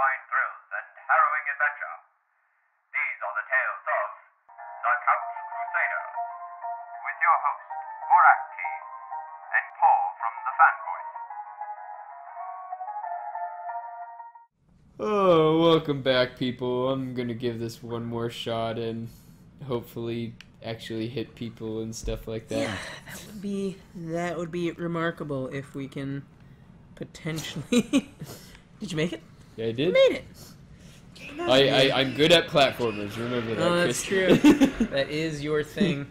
fine thrills and harrowing adventure. These are the tales of the Couch Crusaders, with your host, Voraktee, and Paul from the Fan Voice. Oh, welcome back, people. I'm gonna give this one more shot and hopefully actually hit people and stuff like that. Yeah, that would be remarkable if we can potentially. Did you make it? Yeah, I did. You made it. I'm good at platformers. Remember that. Oh, that's true. That is your thing.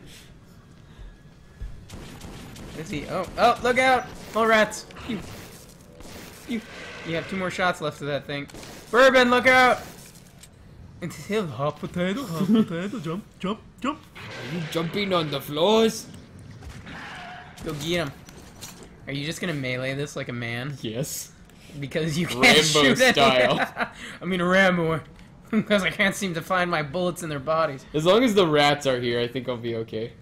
Is he? Oh! Look out! All rats! You have two more shots left of that thing. Bourbon, look out! It's him. Hot potato, jump. Are you jumping on the floors? Go get him. Are you just gonna melee this like a man? Yes. Because you can't Rambo shoot style. I mean Rambo. Because I can't seem to find my bullets in their bodies. As long as the rats are here, I think I'll be okay.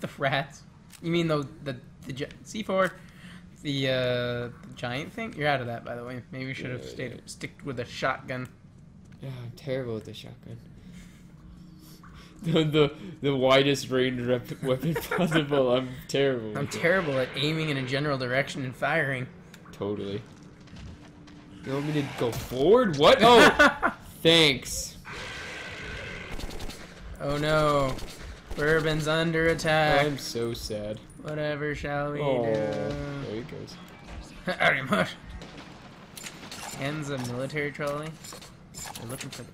The rats? You mean the C4? The giant thing? You're out of that, by the way. Maybe you should have sticked with a shotgun. Yeah, I'm terrible with the shotgun. The widest range weapon possible. I'm terrible at aiming in a general direction and firing. Totally. You want me to go forward? What? Oh! Thanks. Oh no. Bourbon's under attack. I'm so sad. Whatever shall we do? There he goes. Already much. Hands of military trolley. We're looking for the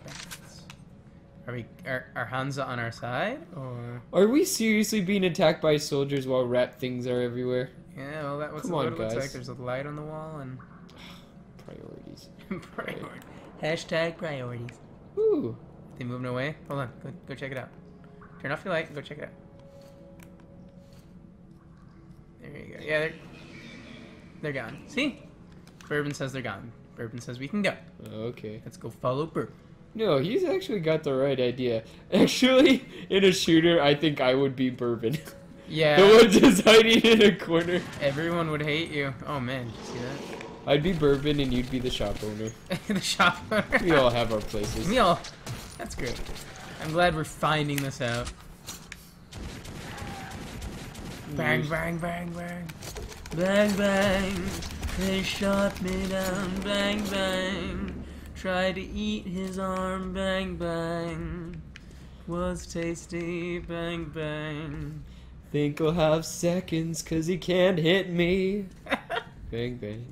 bandits. Are Hansa on our side, or are we seriously being attacked by soldiers while rat things are everywhere? Yeah, well that was what it looks like. There's a light on the wall and priorities. Priorities. Hashtag priorities. Ooh. Are they moving away? Hold on. Go check it out. Turn off your light and go check it out. There you go. Yeah, they're gone. See? Bourbon says they're gone. Bourbon says we can go. Okay. Let's go follow Bourbon. No, he's actually got the right idea. Actually, in a shooter, I think I would be Bourbon. Yeah. The one just hiding in a corner. Everyone would hate you. Oh, man. Did you see that? I'd be Bourbon and you'd be the shop owner. The shop owner? We all have our places. That's great. I'm glad we're finding this out. Bang, bang, bang, bang. Bang, bang. They shot me down. Bang, bang. Tried to eat his arm. Bang, bang. Was tasty. Bang, bang. Think I'll have seconds cause he can't hit me. Bang, bang.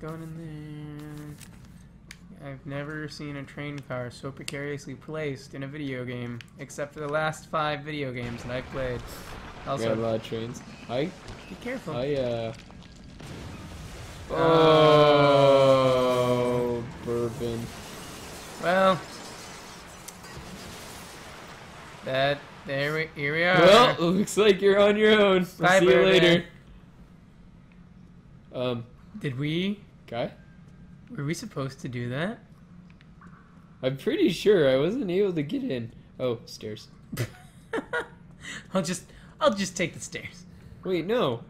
Going in there. I've never seen a train car so precariously placed in a video game, except for the last 5 video games that I've played. Also, we had a lot of trains. Be careful. Oh, Bourbon. Well, here we are. Well, it looks like you're on your own. Bye, see you later. Were we supposed to do that? I'm pretty sure I wasn't able to get in. Oh, stairs. I'll just take the stairs. Wait, no.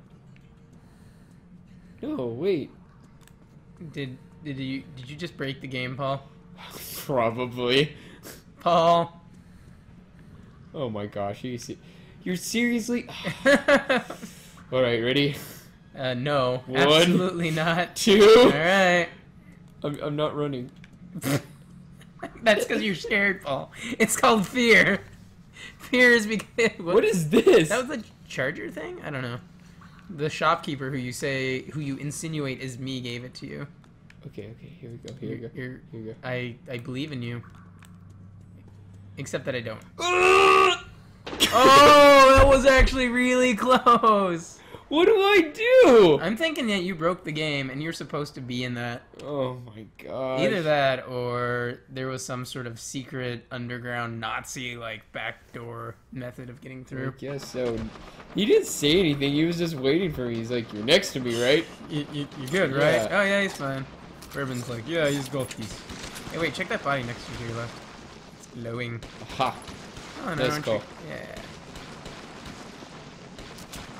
No, wait. Did you just break the game, Paul? Probably. Paul. Oh my gosh, you're seriously. All right, ready? No. One, absolutely not. 2. All right. I'm not running. That's because you're scared, Paul. It's called fear. Fear is because... What is this? That was a charger thing? I don't know. The shopkeeper who you insinuate is me gave it to you. Okay, here we go, here we go. I believe in you. Except that I don't. Oh, that was actually really close. What do I do? I'm thinking that you broke the game and you're supposed to be in that. Oh my god. Either that or there was some sort of secret underground Nazi backdoor method of getting through. I guess so. He didn't say anything. He was just waiting for me. He's like, you're next to me, right? You're good, right? Yeah. Oh yeah, he's fine. Bourbon's like, yeah, he's gold piece. Hey, wait, check that body next to your left. It's glowing. Ha. Oh, no, nice call. Yeah.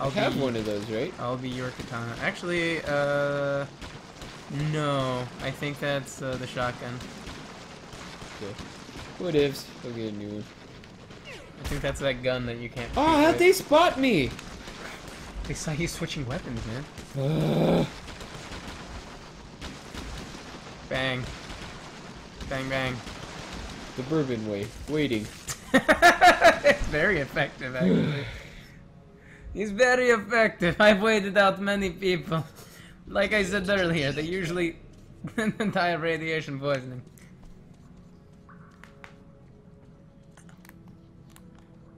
I'll have one of those, right? I'll be your katana. Actually, no. I think that's the shotgun. Okay. What ifs? I'll get a new one. I think that's that gun that you can't. Oh, how'd they spot me? They saw you switching weapons, man. Bang. Bang, bang. The bourbon way. Waiting. It's very effective, actually. It's very effective. I've waited out many people. Like I said earlier, they usually die of radiation poisoning.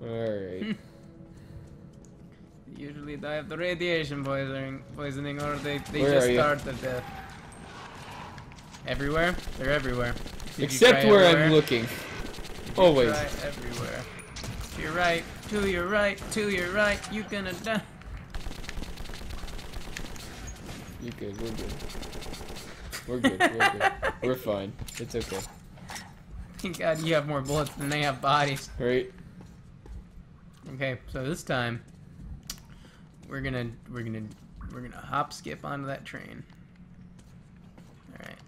Alright. Usually die of the radiation poisoning or they just start to death. Everywhere? They're everywhere. Except where I'm looking. Always. Everywhere. To your right, to your right, to your right, you're gonna die. You're good, we're good. We're good, we're good. We're fine. It's okay. Thank God you have more bullets than they have bodies. Right. Okay, so this time we're gonna hop skip onto that train. Alright.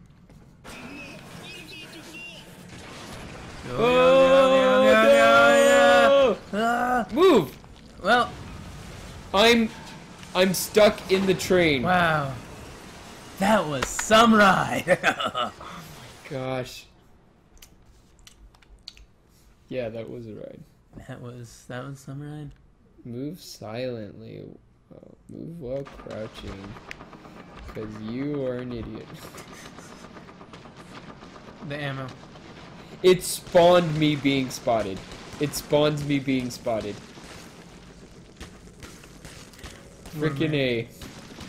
Oh, no! Move! Well, I'm stuck in the train. Wow. That was some ride. Oh my gosh. Yeah, that was a ride. That was some ride. Move silently. Oh, move while crouching, because you are an idiot. The ammo. It spawned me being spotted. It spawns me being spotted. Frickin' A. You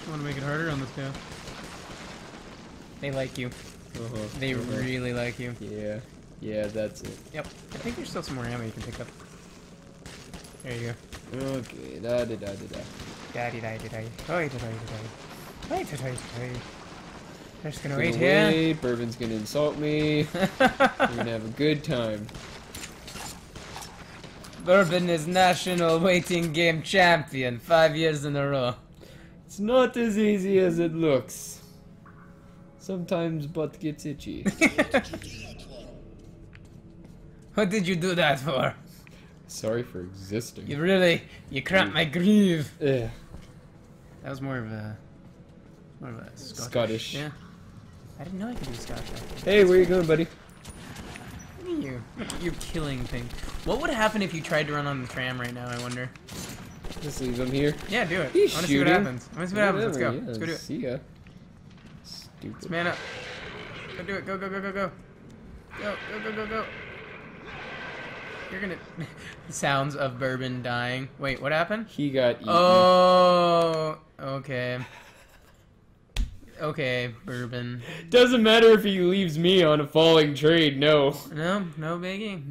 want to make it harder on this guy? They like you. They really like you. Yeah. Yeah, that's it. Yep. I think there's still some more ammo you can pick up. There you go. Okay, I'm just gonna wait here. Wait. Bourbon's gonna insult me. We're gonna have a good time. Bourbon is national waiting game champion 5 years in a row. It's not as easy as it looks. Sometimes butt gets itchy. What did you do that for? Sorry for existing. You really, you cramped my groove. Yeah. That was more of a Scottish. Yeah. I didn't know I could do Scottish. Hey, where you going, buddy? You're killing things. What would happen if you tried to run on the tram right now? I wonder. Just leave him here. Yeah, do it. He's I want to see what happens. I want to see what happens. Let's go. Yeah, let's go do it. See ya. Stupid. Let's man up. Go do it. Go go go go go. Go go go go go. You're gonna. Sounds of Bourbon dying. Wait, what happened? He got eaten. Oh, okay. Okay, Bourbon. Doesn't matter if he leaves me on a falling train. No. No, no biggie.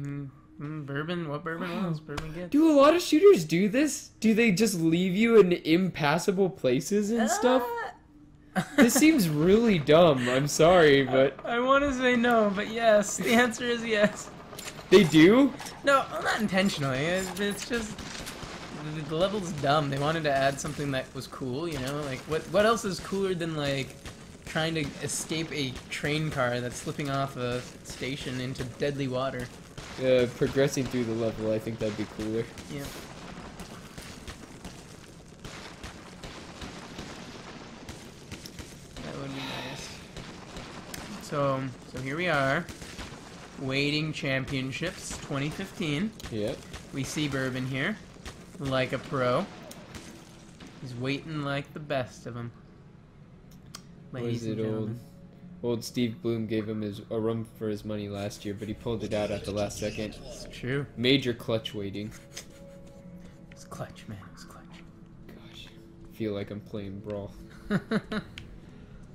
Bourbon. What Bourbon wants? Bourbon gets. Do a lot of shooters do this? Do they just leave you in impassable places and stuff? This seems really dumb. I'm sorry, but I want to say no, but yes. The answer is yes. They do? No, not intentionally. It's just the level's dumb. They wanted to add something that was cool, you know? Like, what else is cooler than, like, trying to escape a train car that's slipping off a station into deadly water? Progressing through the level, I think that'd be cooler. Yeah. That would be nice. So here we are. Waiting Championships 2015. Yep. We see Bourbon here, like a pro. He's waiting like the best of them. Ladies and gentlemen. Old Steve Bloom gave him a run for his money last year, but he pulled it out at the last second. It's true. Major clutch waiting. It's clutch, man. It's clutch. Gosh, I feel like I'm playing Brawl.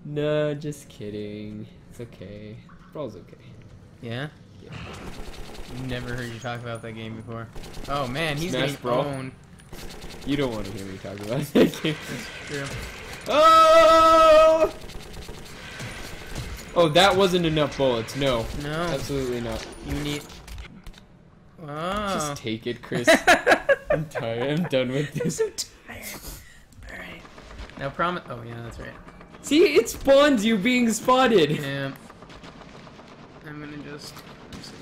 No, just kidding. It's okay. Brawl's okay. Yeah? Yeah. Never heard you talk about that game before. Oh man, he's getting owned. You don't want to hear me talk about that game. That's true. Oh! Oh, that wasn't enough bullets. No. No. Absolutely not. You need. Oh. Just take it, Chris. I'm tired. I'm done with this. I'm so tired. Alright. Now promise. Oh, yeah, that's right. See, it spawns you being spotted. Yeah. I'm gonna just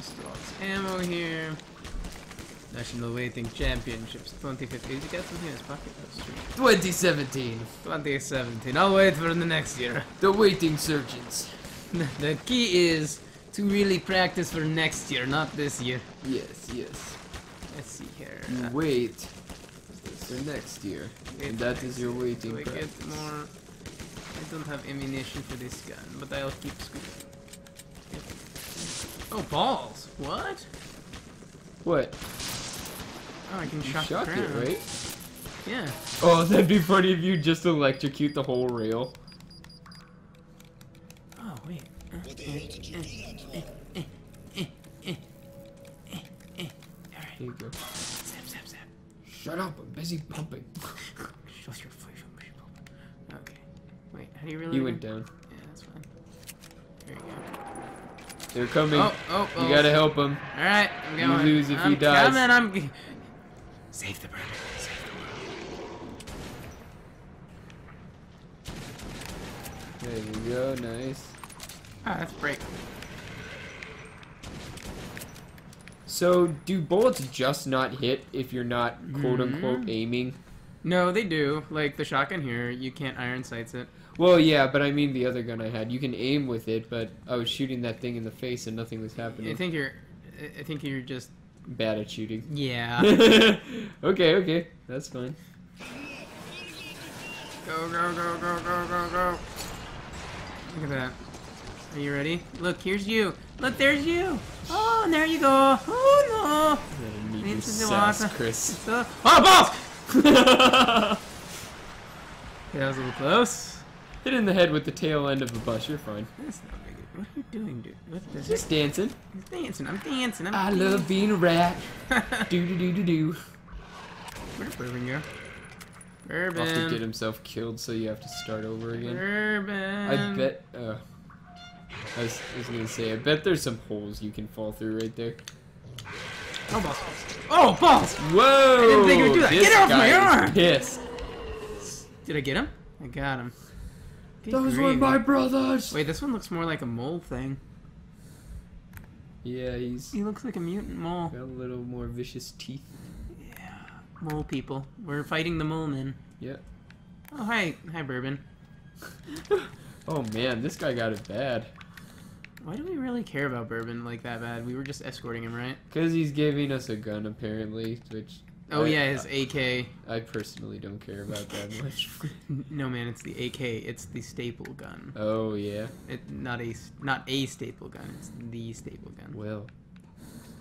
steal all this ammo here. National Waiting Championships 2015. Did he get something in his pocket? That's true. 2017. 2017. I'll wait for the next year. The waiting surgeons. The key is to really practice for next year, not this year. Yes, yes. Let's see here. You wait for next year. And that is your waiting practice. Do I get more? I don't have ammunition for this gun, but I'll keep scooping. Yep. Oh, balls! What? What? Oh, I can shock it, right? Yeah. Oh, that'd be funny if you just electrocute the whole rail. Oh, wait. What the hell did you do that for? Alright. Here you go. Zap, zap, zap. Shut up, I'm busy pumping. Shut your face, I'm busy pumping. Okay. Wait, how do you really... You went down. Yeah, that's fine. There you go. They're coming. Oh, oh, oh. You gotta help them. Alright, I'm going. You lose if he dies. I'm... Save the bird. Save the world. There you go, nice. Ah, oh, that's break. So, do bullets just not hit if you're not quote-unquote aiming? No, they do. Like, the shotgun here, you can't iron sights it. Well, yeah, but I mean the other gun I had. You can aim with it, but I was shooting that thing in the face and nothing was happening. I think you're just... bad at shooting. Yeah. Okay, okay. That's fine. Go, go, go, go, go, go, go. Look at that. Are you ready? Look, here's you. Look, there's you. Oh, and there you go. Oh, no. I need some sauce, Chris. Oh, balls! That was a little close. Hit in the head with the tail end of a bus. You're fine. That's not good. What are you doing, dude? Just dancing. He's dancing. I'm dancing. I love being a rat. Do do do do do. Where'd Bourbon go? Bourbon. Off to get himself killed, so you have to start over again. Bourbon. I bet. I was gonna say, I bet there's some holes you can fall through right there. Oh balls! Oh balls! Whoa! I didn't think you would do that. Get off my arm! Yes. Did I get him? I got him. Those were my brothers! Wait, this one looks more like a mole thing. Yeah, he's... He looks like a mutant mole. Got a little more vicious teeth. Yeah. Mole people. We're fighting the mole men. Yeah. Oh, hi. Hi, Bourbon. Oh, man. This guy got it bad. Why do we really care about Bourbon like that bad? We were just escorting him, right? Because he's giving us a gun, apparently, which... Oh, yeah, his AK. I personally don't care about that much. No, man, it's the AK. It's the staple gun. Oh, yeah? Not a staple gun. It's the staple gun. Well,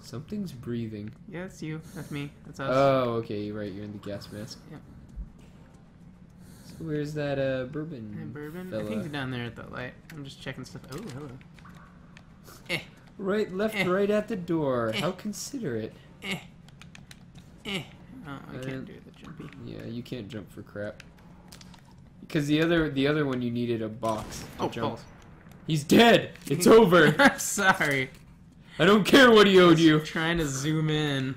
something's breathing. Yeah, that's you. That's me. That's us. Oh, okay, you're right. You're in the gas mask. Yeah. So where's that Bourbon fella? I think they're down there at the light. I'm just checking stuff. Oh, hello. Eh. Right, left, right at the door. Eh. How considerate. Eh. Eh. Oh, I can't do the jumpy. Yeah, you can't jump for crap. Because the other one you needed a box to jump. Balls. He's dead! It's over! I'm sorry. I don't care what he owed you. Trying to zoom in.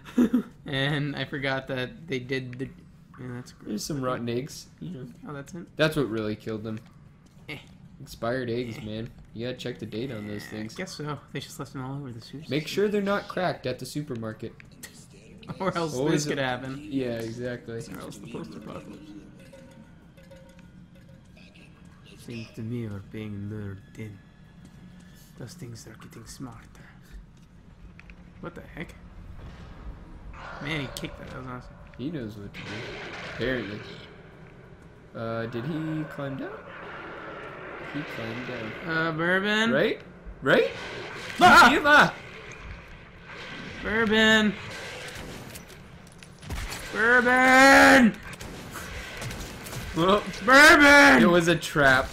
And I forgot that they did the... Man, that's gross. There's some rotten eggs. Yeah. Oh, that's it? That's what really killed them. Eh. Expired eggs, man. You gotta check the date on those things. I guess so. They just left them all over the sushi. Make sure they're not cracked at the supermarket. Or else this could happen. Yeah, exactly. Or else the post-apocalypse. Seems to me we're being lured in. Those things are getting smarter. What the heck? Man, he kicked that. That was awesome. He knows what to do. Apparently. Did he climb down? He climbed down. Bourbon? Right? Right? Ah! Bourbon! Bourbon! Well, Bourbon! It was a trap.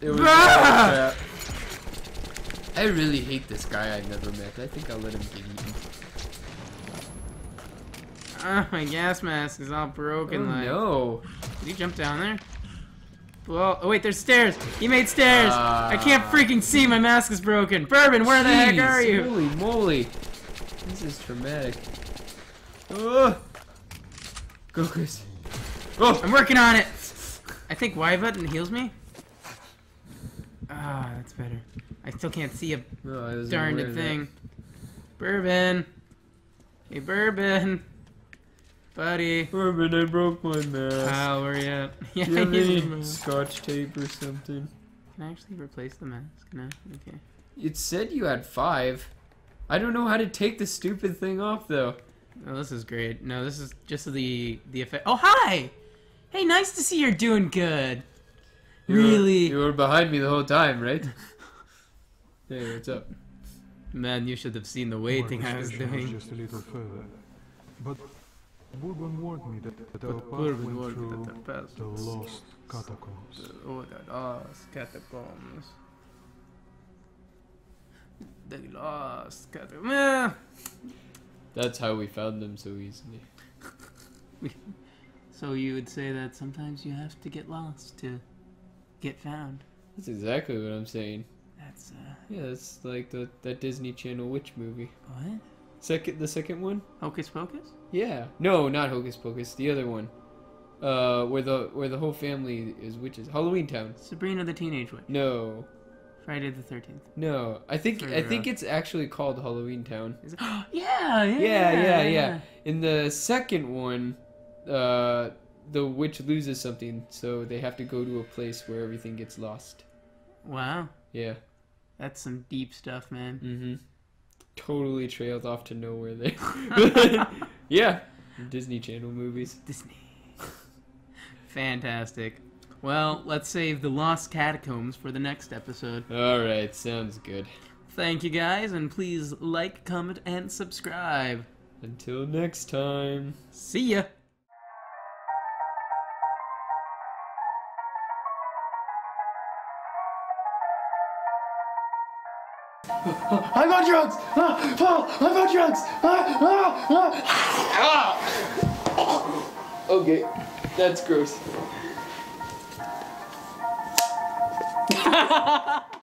It was a trap. I really hate this guy I never met. I think I'll let him get eaten. Oh, my gas mask is all broken. Oh, like. No. Did he jump down there? Well, oh, wait, there's stairs. He made stairs. I can't freaking see. My mask is broken. Bourbon, where the heck are you? Holy moly. This is traumatic. Ugh. Go, Chris. Oh, I'm working on it! I think Y button heals me? Ah, that's better. I still can't see a darned thing. Bourbon! Hey, Bourbon! Buddy! Bourbon, I broke my mask. How are you? Yeah, you need scotch tape or something. Can I actually replace the mask? No? Okay. It said you had 5. I don't know how to take the stupid thing off, though. Oh, this is great. No, this is just the effect. Oh, hi! Hey, nice to see you're doing good. You were behind me the whole time, right? Hey, what's up? Man, you should have seen the waiting I was doing. Just a little further. But Bourbon warned me that our path went through the lost catacombs. Oh, the lost catacombs. The lost catacombs. That's how we found them so easily. So you would say that sometimes you have to get lost to get found. That's exactly what I'm saying. That's yeah, that's like that Disney Channel witch movie. What? The second one? Hocus Pocus? Yeah. No, not Hocus Pocus. The other one. Where the whole family is witches. Halloween Town. Sabrina the Teenage Witch. No. Friday the 13th. No, I think it's actually called Halloween Town. Is it? Yeah. In the second one, the witch loses something, so they have to go to a place where everything gets lost. Wow. Yeah. That's some deep stuff, man. Mm-hmm. Totally trailed off to nowhere there. Yeah. Disney Channel movies. Disney. Fantastic. Well, let's save the lost catacombs for the next episode. Alright, sounds good. Thank you guys, and please like, comment, and subscribe. Until next time. See ya! I'm on drugs! Paul, I'm on drugs! Okay, that's gross. Ha ha ha!